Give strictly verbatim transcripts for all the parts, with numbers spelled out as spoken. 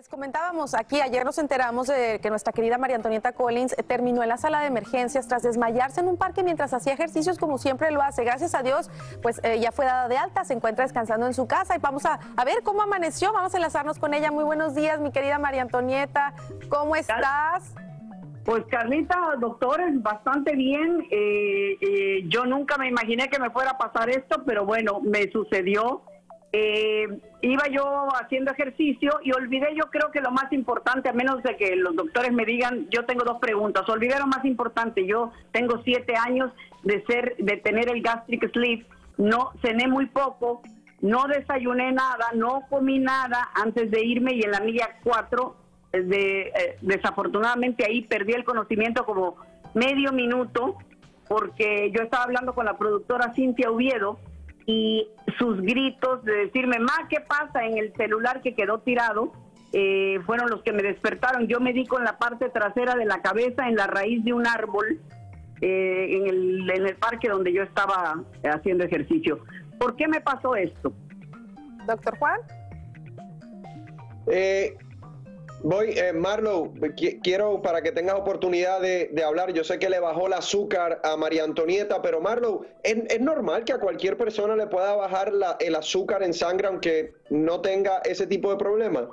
Les comentábamos aquí, ayer nos enteramos de que nuestra querida María Antonieta Collins terminó en la sala de emergencias tras desmayarse en un parque mientras hacía ejercicios como siempre lo hace. Gracias a Dios, pues eh, ya fue dada de alta, se encuentra descansando en su casa y vamos a, a ver cómo amaneció, vamos a enlazarnos con ella. Muy buenos días, mi querida María Antonieta, ¿cómo estás? Pues Carlita, doctores, bastante bien. Eh, eh, yo nunca me imaginé que me fuera a pasar esto, pero bueno, me sucedió. Eh, iba yo haciendo ejercicio y olvidé, yo creo que lo más importante, a menos de que los doctores me digan, yo tengo dos preguntas, olvidé lo más importante. Yo tengo siete años de ser, de tener el gastric sleeve, no cené muy poco, no desayuné nada, no comí nada antes de irme y en la milla cuatro, de, eh, desafortunadamente ahí perdí el conocimiento como medio minuto, porque yo estaba hablando con la productora Cintia Oviedo y sus gritos de decirme, ma, ¿qué pasa? En el celular que quedó tirado, eh, fueron los que me despertaron. Yo me di con la parte trasera de la cabeza en la raíz de un árbol, eh, en, el, en el parque donde yo estaba haciendo ejercicio. ¿Por qué me pasó esto? Doctor Juan. Eh, voy, eh, Marlo, qu quiero para que tengas oportunidad de, de hablar. Yo sé que le bajó el azúcar a María Antonieta, pero Marlo, ¿es, es normal que a cualquier persona le pueda bajar la, el azúcar en sangre aunque no tenga ese tipo de problema?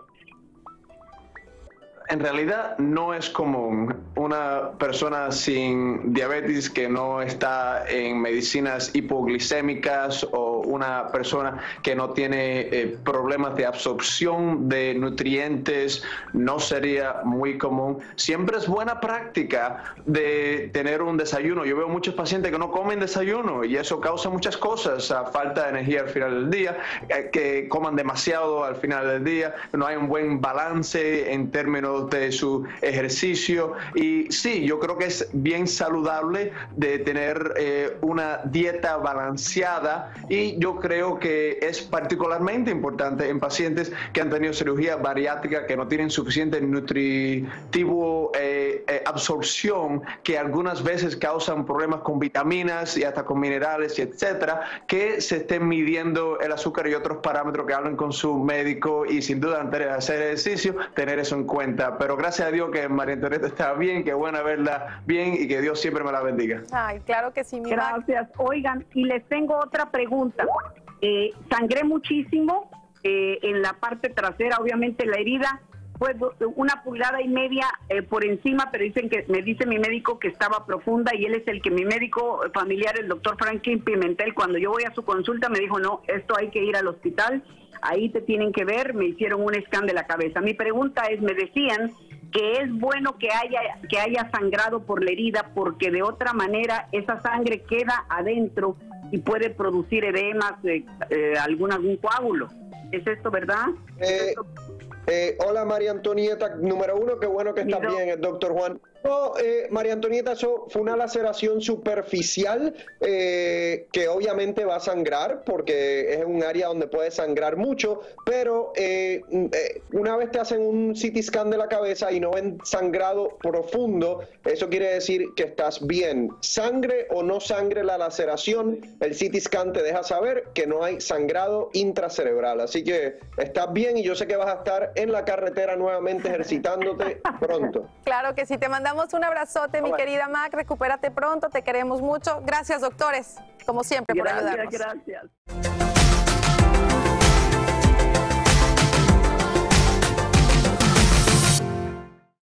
En realidad no es común. Una persona sin diabetes que no está en medicinas hipoglicémicas o una persona que no tiene eh, problemas de absorción de nutrientes no sería muy común. Siempre es buena práctica de tener un desayuno. Yo veo muchos pacientes que no comen desayuno y eso causa muchas cosas, a falta de energía al final del día, que coman demasiado al final del día, no hay un buen balance en términos de su ejercicio. Y sí, yo creo que es bien saludable de tener eh, una dieta balanceada, y yo creo que es particularmente importante en pacientes que han tenido cirugía bariátrica, que no tienen suficiente nutritivo eh, eh, absorción, que algunas veces causan problemas con vitaminas y hasta con minerales y etcétera, que se estén midiendo el azúcar y otros parámetros, que hablen con su médico y sin duda antes de hacer ejercicio tener eso en cuenta. Pero gracias a Dios que María Antonieta está bien, que bueno verla bien y que Dios siempre me la bendiga. Ay, claro que sí, mi gracias. Mac. Oigan, y les tengo otra pregunta. Eh, sangré muchísimo eh, en la parte trasera, obviamente la herida fue una pulgada y media eh, por encima, pero dicen que me dice mi médico que estaba profunda, y él es el que mi médico familiar, el doctor Franklin Pimentel, cuando yo voy a su consulta me dijo, no, esto hay que ir al hospital, ahí te tienen que ver. Me hicieron un scan de la cabeza. Mi pregunta es, me decían que es bueno que haya, que haya sangrado por la herida, porque de otra manera esa sangre queda adentro y puede producir edemas, eh, eh, algún, algún coágulo. ¿Es esto verdad? ¿Es eh... esto? Eh, hola María Antonieta, número uno, qué bueno que está bien el doctor Juan. No, eh, María Antonieta, eso fue una laceración superficial eh, que obviamente va a sangrar porque es un área donde puede sangrar mucho, pero eh, eh, una vez te hacen un C T scan de la cabeza y no ven sangrado profundo, eso quiere decir que estás bien. Sangre o no sangre la laceración, el C T scan te deja saber que no hay sangrado intracerebral, así que estás bien y yo sé que vas a estar en la carretera nuevamente ejercitándote pronto. Claro que sí, te mandamos un abrazote, mi querida Mac. Recupérate pronto, te queremos mucho. Gracias, doctores, como siempre, por ayudarnos. Gracias, gracias.